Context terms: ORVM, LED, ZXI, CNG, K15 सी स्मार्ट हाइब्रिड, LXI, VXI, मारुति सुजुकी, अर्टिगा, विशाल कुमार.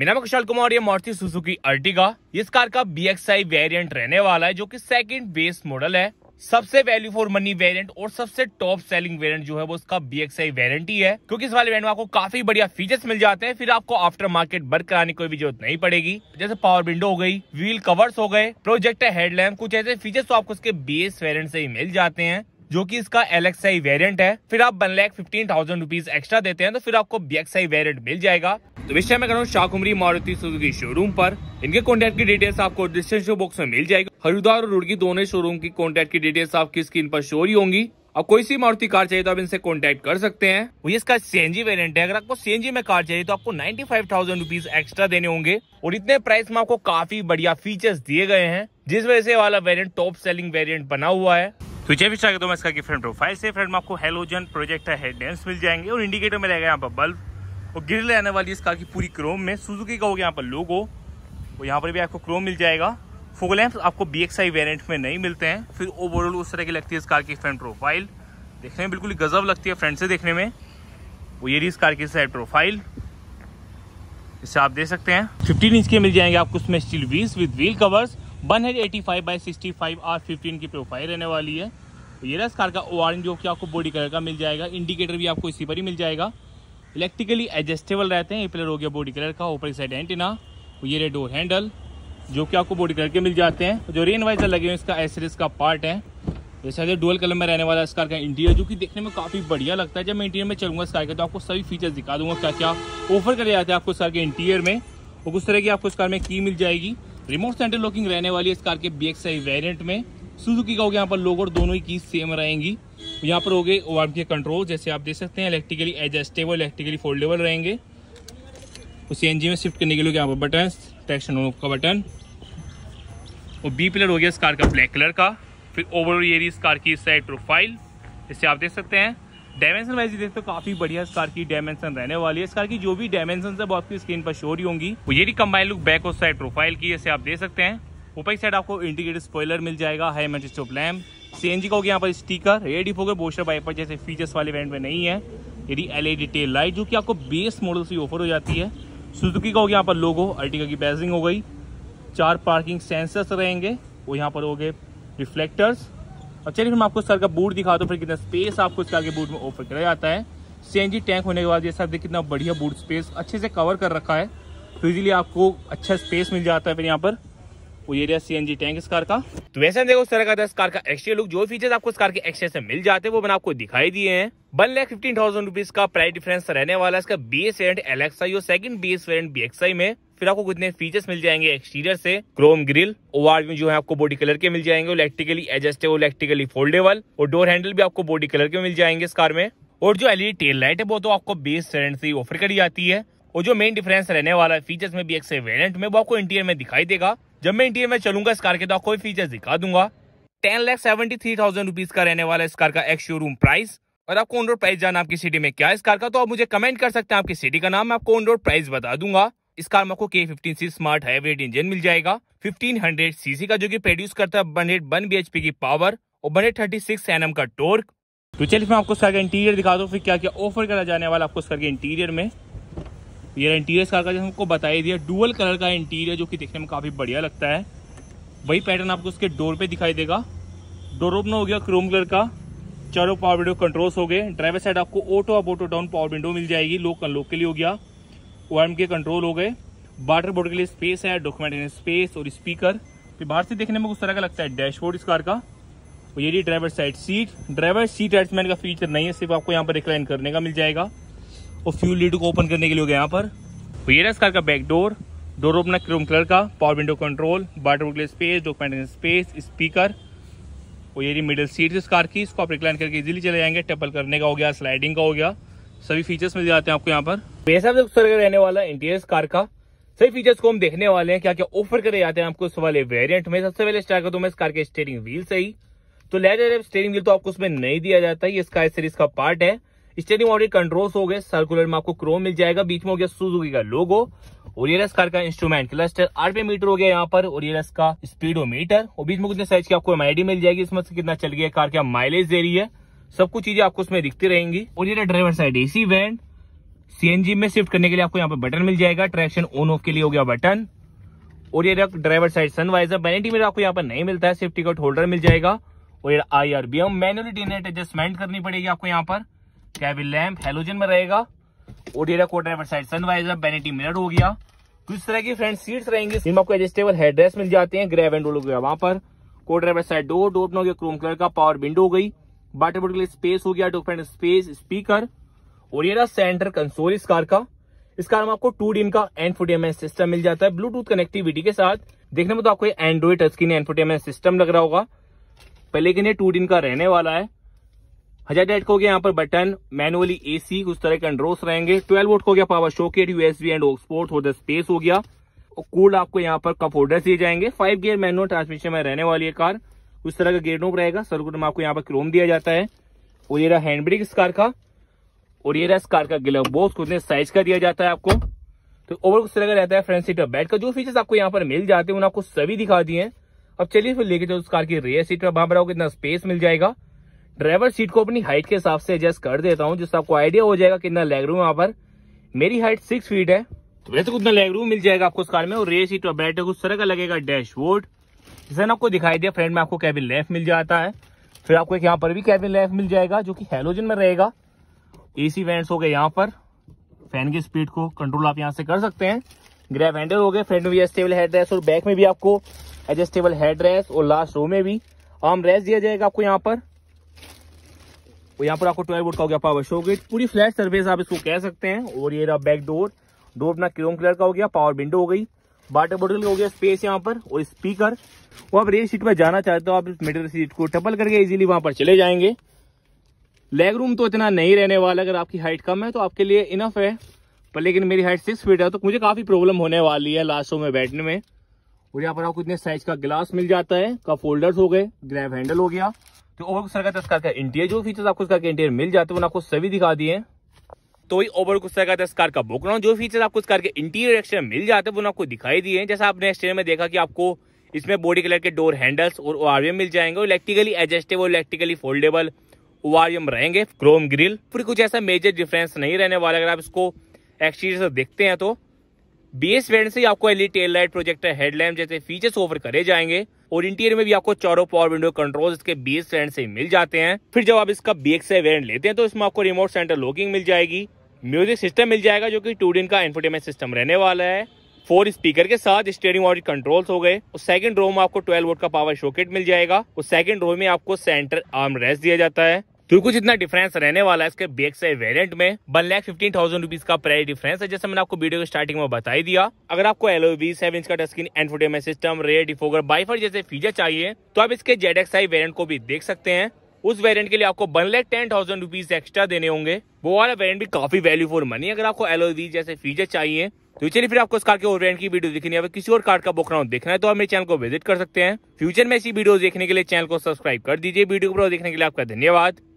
मेरा नाम विशाल कुमार, ये मारुति सुजुकी अर्टिगा। इस कार का VXI वेरिएंट रहने वाला है जो कि सेकंड बेस मॉडल है। सबसे वैल्यू फॉर मनी वेरिएंट और सबसे टॉप सेलिंग वेरिएंट जो है वो इसका VXI वेरिएंट ही है, क्योंकि इस वाले वेरिएंट में आपको काफी बढ़िया फीचर्स मिल जाते हैं। फिर आपको आफ्टर मार्केट वर्क कराने की कोई भी जरूरत नहीं पड़ेगी, जैसे पावर विंडो हो गई, व्हील कवर्स हो गए, प्रोजेक्टर हेडलैम्प, कुछ ऐसे फीचर्स तो आपको इसके बेस वेरिएंट से ही मिल जाते हैं जो कि इसका LXI वेरिएंट है। फिर आप 1,15,000 रुपीज एक्स्ट्रा देते हैं तो फिर आपको VXI वेरिएंट मिल जाएगा। तो विषय में करूँ शाहकुमरी मारुति सुजुकी शोरूम पर। इनके कॉन्टैक्ट की डिटेल्स आपको डिस्क्रिप्शन बॉक्स में मिल जाएगी। हरिद्वार और रुड़की दोनों शोरूम की कॉन्टैक्ट की डिटेल्स आपकी स्क्रीन पर शो ही होंगी। अब कोई सी मारुति कार चाहिए तो आप इनसे कांटेक्ट कर सकते हैं। वही इसका CNG वेरिएंट है। अगर आपको CNG में कार चाहिए तो आपको 95,000 रुपीज एक्स्ट्रा देने होंगे और इतने प्राइस में आपको काफी बढ़िया फीचर्स दिए गए हैं, जिस वजह से वाला वेरिएंट टॉप सेलिंग वेरिएंट बना हुआ है। तो जब स्वागत है इसका फ्रंट प्रोफाइल से। फ्रंट में आपको हेलोजन प्रोजेक्टर हेडलैम्प्स मिल जाएंगे और इंडिकेटर में रहेगा यहाँ पर बल्ब और ग्रिल रहने वाली इस कार की पूरी क्रोम में। सुजुकी का हो गया यहाँ पर लोगो और यहाँ पर भी आपको क्रोम मिल जाएगा। फॉग लैंप्स आपको VXI वेरिएंट में नहीं मिलते हैं। फिर ओवरऑल उस तरह की लगती है इस कार की फ्रंट प्रोफाइल, देखने में बिल्कुल गजब लगती है फ्रंट से देखने में। वो ये रही इस कार की साइड प्रोफाइल, इससे आप देख सकते हैं। 15 इंच के मिल जाएंगे आपको उसमें steel wheels with wheel covers. 185/65 R15 की प्रोफाइल रहने वाली है। ये रहा इस कार का ऑरेंज जो कि आपको बॉडी कलर का मिल जाएगा। इंडिकेटर भी आपको इसी पर ही मिल जाएगा। इलेक्ट्रिकली एडजस्टेबल रहते हैं। ये पिलर हो गया बॉडी कलर का, ऊपर की साइड एंटीना। ये रहे डोर हैंडल जो कि आपको बॉडी कलर के मिल जाते हैं। जो रेन वाइजर लगे हुए इसका एसरीज का पार्ट है। जैसे डुअल कलर में रहने वाला इस कार का इंटीरियर जो कि देखने में काफ़ी बढ़िया लगता है। जब मैं इंटीरियर में चलूँगा इस कार के तो आपको सभी फीचर्स दिखा दूंगा क्या क्या ऑफर करे जाते हैं आपको इस कार के इंटीरियर में। और उस तरह की आपको इस कार में की मिल जाएगी। रिमोट सेंट्रल लॉकिंग रहने वाली इस कार के VXI वेरिएंट में। सुजुकी का हो गया यहाँ पर लोगो और दोनों ही की सेम रहेंगी। यहाँ पर हो गए ओआरएम के कंट्रोल, जैसे आप देख सकते हैं। इलेक्ट्रिकली एडजस्टेबल, इलेक्ट्रिकली फोल्डेबल रहेंगे। और CNG में शिफ्ट करने के लिए यहाँ पर बटन, ट्रैक्शन ऑन ऑफ का बटन। और बी पिलर हो गया इस कार का ब्लैक कलर का। फिर ओवरऑल ये रही इस कार की साइड प्रोफाइल, इससे आप देख सकते हैं। डायमेंशन वाइज देखते तो काफ़ी बढ़िया इस कार की डायमेंशन रहने वाली है। इस कार की जो भी डायमेंशन है वो आपकी स्क्रीन पर शो रही होंगी। और ये रही कंबाइंड लुक बैक और साइड प्रोफाइल की, जैसे आप देख सकते हैं। ऊपर की साइड आपको इंटीग्रेटेड स्पॉइलर मिल जाएगा, high match stop lamp. CNG का हो गया यहाँ पर स्टीकर, रेडी हो गए बोशर वाइपर जैसे फीचर्स वाले वेरिएंट में नहीं है। ये रही LED टेल लाइट जो कि आपको बेस मॉडल से ऑफर हो जाती है। सुजुकी का हो गया यहाँ पर लोगो, अर्टिगा की बैजिंग हो गई। 4 पार्किंग सेंसर्स रहेंगे। वो यहाँ पर हो गए रिफ्लेक्टर्स। और चलिए फिर मैं आपको इस कार का बूट दिखा दूँ फिर कितना स्पेस आपको इस कार के बूट में ऑफर किया जाता है। CNG टैंक होने के बाद जैसा देखिए कितना बढ़िया बूट स्पेस अच्छे से कवर कर रखा है, तो इजीली आपको अच्छा स्पेस मिल जाता है। फिर यहाँ पर वो ये रहा CNG टैंक इस कार का। तो वैसे देखो इस तरह का था इस कार का एक्सटीरियर लुक। जो फीचर्स आपको इस कार के एक्सटीरियर से मिल जाते हैं वो मैंने आपको दिखाई दिए हैं। 1,15,000 रुपीज का प्राइस डिफरेंस रहने वाला इसका बेस वेरिएंट LXI और सेकंड बेस वेरिएंट VXI में। फिर आपको कितने फीचर्स मिल जाएंगे एक्सटीरियर से, क्रोम ग्रिल, ओआरएम जो है आपको बॉडी कलर के मिल जाएंगे, इलेक्ट्रिकली एडजस्टेबल, इलेक्ट्रिकली फोल्डेबल। और डोर हैंडल भी आपको बॉडी कलर के मिल जाएंगे इस कार में। और जो LED टेल लाइट है वो तो आपको बेस वेरिएंट से ऑफर करी जाती है। और जो मेन डिफरेंस रहने वाला है फीचर्स में VXI वेरिएंट में वो आपको इंटीरियर में दिखाई देगा। जब मैं इंटीरियर में चलूंगा इस कार के तो आपको फीचर्स दिखा दूंगा। 10,73,000 रुपीज का रहने वाला इस कार का एक्स शोरूम प्राइस। और आपको ऑन रोड प्राइस जाना आपकी सिटी में क्या है इस कार का, तो आप मुझे कमेंट कर सकते हैं आपकी सिटी का नाम, मैं आपको ऑन रोड प्राइस बता दूंगा। इस कार में आपको K15 सी स्मार्ट हाइब्रिड engine मिल जाएगा, 1500 सीसी का, जो कि प्रोड्यूस करता है 101 bhp की पावर और 136 Nm का टॉर्क। तो चलिए मैं आपको इस कार का इंटीरियर दिखा दूं फिर क्या क्या ऑफर करा जाने वाला आपको इस कार के इंटीरियर में। ये इंटीरियर इस कार का जैसे हमको बताया दिया डुअल कलर का इंटीरियर जो कि देखने में काफी बढ़िया लगता है। वही पैटर्न आपको उसके डोर पे दिखाई देगा। डोर ओपन हो गया क्रोम कलर का, चारों पावर विंडो कंट्रोल्स हो गए। ड्राइवर साइड आपको auto up auto down power window मिल जाएगी, लॉक अनलॉक के लिए हो गया, ओआरएम के कंट्रोल हो गए, वाटर बोर्ड के लिए स्पेस है, डॉक्यूमेंट के स्पेस और स्पीकर। फिर बाहर से देखने में कुछ तरह का लगता है डैशबोर्ड इस कार का। और ये driver side seat, driver seat adjustment का फीचर नहीं है, सिर्फ आपको यहाँ पर रिक्लाइन करने का मिल जाएगा। और फ्यूल लीड को ओपन करने के लिए हो गया यहाँ पर। और ये रहा इस कार का back door, door opener chrome colour का, power window control, water board के लिए स्पेस, डॉक्यूमेंट स्पेस, स्पीकर। और ये रही मिडिल सीट इस कार की, इसको आप रिक्लाइन करके इजीली चले जाएंगे। टेपल करने का हो गया, स्लाइडिंग का हो गया, सभी फीचर्स मिल जाते हैं आपको यहाँ पर। वैसा रहने वाला इंटीरियर कार का सभी फीचर्स को हम देखने वाले हैं क्या क्या ऑफर करे जाते हैं आपको इस वाले वेरिएंट में। सबसे पहले स्टार्ट करता हूं मैं इस कार के स्टीयरिंग व्हील से ही। तो लेदर स्टीयरिंग व्हील तो आपको उसमें नहीं दिया जाता है, ये स्काई सीरीज का पार्ट है। स्टीयरिंग ऑडिट कंट्रोल्स हो गए, सर्कुलर में आपको क्रोम मिल जाएगा, बीच में हो गया सुजुकी का लोगो। और ये इस कार का इंस्ट्रूमेंट क्लस्टर, आरपीएम मीटर हो गया यहाँ पर। और ये इसका स्पीडोमीटर और बीच में कितने साइज की आपको MID मिल जाएगी, इसमें से कितना चल गया कार क्या माइलेज दे रही है, सब कुछ चीजें आपको उसमें दिखती रहेंगी। और ये driver side AC vent, CNG में शिफ्ट करने के लिए आपको यहाँ पर बटन मिल जाएगा, ट्रैक्शन ऑन ऑफ के लिए हो गया बटन। और ये ड्राइवर साइड सनवाइजर वैनिटी में आपको यहाँ पर नहीं मिलता है, सेफ्टी टिकट होल्डर मिल जाएगा। और ये आईआरबीएम मैनुअल डिनेट एडजस्टमेंट करनी पड़ेगी आपको यहाँ पर। कैबिन लैंप हेलोजन में रहेगा। और ये driver side sun visor vanity mirror हो गया। कुछ तरह की फ्रंट सीट्स रहेंगी, जिनमें आपको एडजस्टेबल हेडरेस्ट मिल जाते हैं, ग्रैब एंड रोल हो गया वहाँ पर। को ड्राइवर साइड डोर ओपन हो गया, क्रोम कलर का पावर विंडो हो गई, वाटर बॉटल के लिए स्पेस हो गया, डॉक्यूमेंट स्पेस, स्पीकर। और ये रहा सेंटर कंसोल इस कार का। इस कार में आपको 2DIN का N40mm सिस्टम मिल जाता है ब्लूटूथ कनेक्टिविटी के साथ। देखने में तो आपको Android touch screen N40mm system लग रहा होगा, लेकिन ये 2DIN का रहने वाला है। 1000W को गया यहाँ पर बटन, मैनुअली AC, कुछ तरह के कंट्रोल्स रहेंगे। 12V को गया power socket, USB and aux port, holder space हो गया। और कूल आपको यहाँ पर कप होल्डर्स दिए जाएंगे। 5 गियर मैनुअल ट्रांसमिशन में रहने वाली है कार। उस तरह का गियर नोब रहेगा। सर्कुलर में आपको यहाँ पर क्रोम दिया जाता है। और ये रहा हैंड ब्रेक इस कार का। और ये रहा इस कार का ग्लव बॉक्स, कितने साइज का दिया जाता है आपको। तो ओवरऑल किस तरह का रहता है फ्रंट सीट और बैक का। जो फीचर्स आपको यहाँ पर मिल जाते हैं उन्हें आपको सभी दिखा दिए हैं। अब चलिए फिर लेके जाओ उस कार की रियर सीट पर, वहां पर कितना स्पेस मिल जाएगा। ड्राइवर सीट को अपनी हाइट के हिसाब से एडजस्ट कर देता हूँ, जिससे आपको आइडिया हो जाएगा कितना लेग रूम। यहाँ पर मेरी हाइट 6 फीट है, तो वैसे कितना लेग रूम मिल जाएगा आपको उस कार में। और रियर सीट पर बैठे कुछ तरह का लगेगा डैशबोर्ड, जिससे ना आपको दिखाई दिया। फ्रंट में आपको कैबिन लैंप मिल जाता है, फिर आपको एक यहाँ पर भी कैबिन लैंप मिल जाएगा जो कि हेलोजन में रहेगा। AC वेंट्स हो गए यहाँ पर, फैन की स्पीड को कंट्रोल आप यहाँ से कर सकते हैं। ग्रैब हैंडल हो गए, फ्रंट में भी एडजस्टेबल हेडरेस्ट और बैक में भी आपको एडजस्टेबल हेडरेस्ट। और लास्ट रो में भी आर्म रेस्ट दिया जाएगा आपको यहाँ पर। और यहाँ पर आपको 12V का हो गया पावर शॉकेट, पूरी फ्लैट सर्विस आप इसको कह सकते हैं। और ये रहा बैक डोर, डोर अपना क्रोम कलर का हो गया, पावर विंडो हो गई, वाटर बॉटल हो गया, स्पेस यहाँ पर और स्पीकर। और आप रेयर सीट पर जाना चाहते हो, आप इस मिडल सीट को टपल करके इजिली वहाँ पर चले जाएंगे। लेग रूम तो इतना नहीं रहने वाला, अगर आपकी हाइट कम है तो आपके लिए इनफ है। पर लेकिन मेरी हाइट 6 फीट है, तो मुझे काफ़ी प्रॉब्लम होने वाली है लास्ट रो में बैठने में। और यहाँ पर आपको इतने साइज का ग्लास मिल जाता है, कप होल्डर्स हो गए, ग्रैब हैंडल हो गया। तो ओवरऑल कुछ तरह का इस कार का इंटीरियर, जो फीचर्स आपको इस कार के इंटीरियर मिल जाते हैं आपको सभी दिखा दिए। तो ये ओवरऑल कुछ तरह का इस कार का बुक रहा हूँ, जो फीचर्स आपको इस कार के इंटीरियर एक्सटीरियर मिल जाते हैं वो आपको दिखाई दिए। जैसा आपने एक्सटीरियर में देखा कि आपको इसमें बॉडी कलर के डोर हैंडल्स और ORVM मिल जाएंगे। Electrically adjustable, electrically foldable ORVM रहेंगे, क्रोम ग्रिल। फिर कुछ ऐसा मेजर डिफरेंस नहीं रहने वाला अगर आप इसको एक्सटीरियर से देखते हैं तो। BS वेरिएंट से आपको LED tail light, projector headlamp जैसे फीचर्स ऑफर करे जाएंगे। और इंटीरियर में भी आपको 4 पावर विंडो कंट्रोल्स इसके BS वेरिएंट से मिल जाते हैं। फिर जब आप इसका VXI वेरिएंट लेते हैं तो इसमें आपको रिमोट सेंटर लॉकिंग मिल जाएगी, म्यूजिक सिस्टम मिल जाएगा जो कि 2DIN का Infotainment सिस्टम रहने वाला है, 4 स्पीकर के साथ, स्टीयरिंग और कंट्रोल्स हो गए। और सेकंड रो में आपको 12V का पावर शॉकेट मिल जाएगा। और सेकंड रो में आपको सेंटर आर्म रेस्ट दिया जाता है। तो कुछ इतना डिफरेंस रहने वाला है इसके VXI वेरिएंट में। 1,15,000 रुपीज का प्राइस डिफरेंस है, जैसे मैंने आपको वीडियो के स्टार्टिंग में बताई दिया। अगर आपको LOV 7 इंच का touch screen Infotainment system, rear defogger, wifi जैसे फीचर चाहिए तो आप इसके ZXI वेरिएंट को भी देख सकते हैं। उस वेरिएंट के लिए आपको 1,10,000 रुपीज एक्स्ट्रा देने होंगे। वो वाला वेरिएंट भी काफी वैल्यू फॉर मनी अगर आपको LOV जैसे फीचर चाहिए तो। चलिए फिर आपको इस कार के और वेरिएंट की वीडियो देखनी है, किसी और कार का बुक राउंड देखना है तो आप मेरे चैनल को विजिट कर सकते हैं। फ्यूचर में ऐसी वीडियो देखने के लिए चैनल को सब्सक्राइब कर दीजिए। वीडियो को देखने के लिए आपका धन्यवाद।